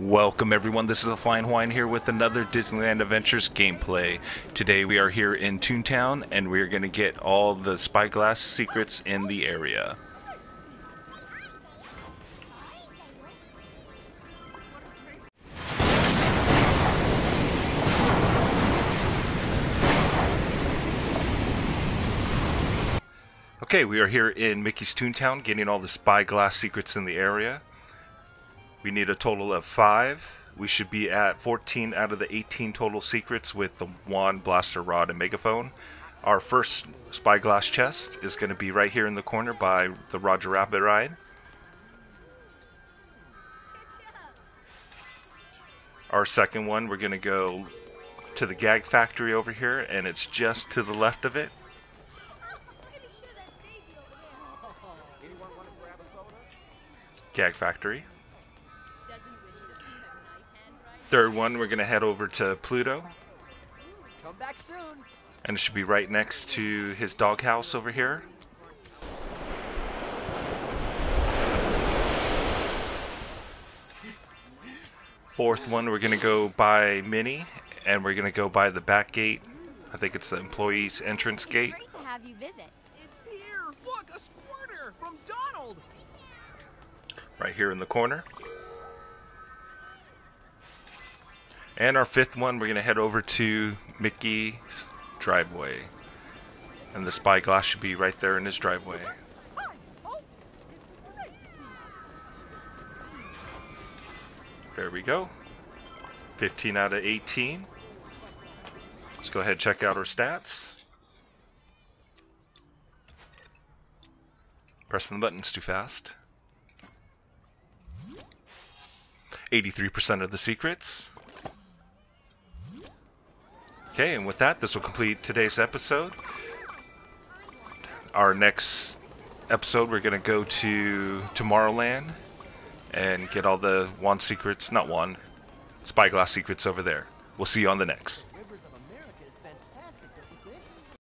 Welcome everyone, this is the Flying Hawaiian here with another Disneyland Adventures gameplay. Today we are here in Toontown and we are going to get all the Spyglass secrets in the area. Okay, we are here in Mickey's Toontown getting all the Spyglass secrets in the area. We need a total of 5. We should be at 14 out of the 18 total secrets with the wand, blaster, rod, and megaphone. Our first Spyglass chest is going to be right here in the corner by the Roger Rabbit ride. Our second one, we're going to go to the Gag Factory over here, and it's just to the left of it. Gag Factory. Third one, we're going to head over to Pluto. Come back soon. And it should be right next to his doghouse over here. Fourth one, we're going to go by Minnie, and we're going to go by the back gate. I think it's the employee's entrance gate. It's great to have you visit. It's Pierre. Look, a squirter from Donald. Right here in the corner. And our fifth one, we're going to head over to Mickey's driveway. And the Spyglass should be right there in his driveway. There we go. 15 out of 18. Let's go ahead and check out our stats. Pressing the buttons too fast. 83% of the secrets. Okay, and with that, this will complete today's episode. Our next episode, we're going to go to Tomorrowland and get all the Spyglass secrets over there. We'll see you on the next.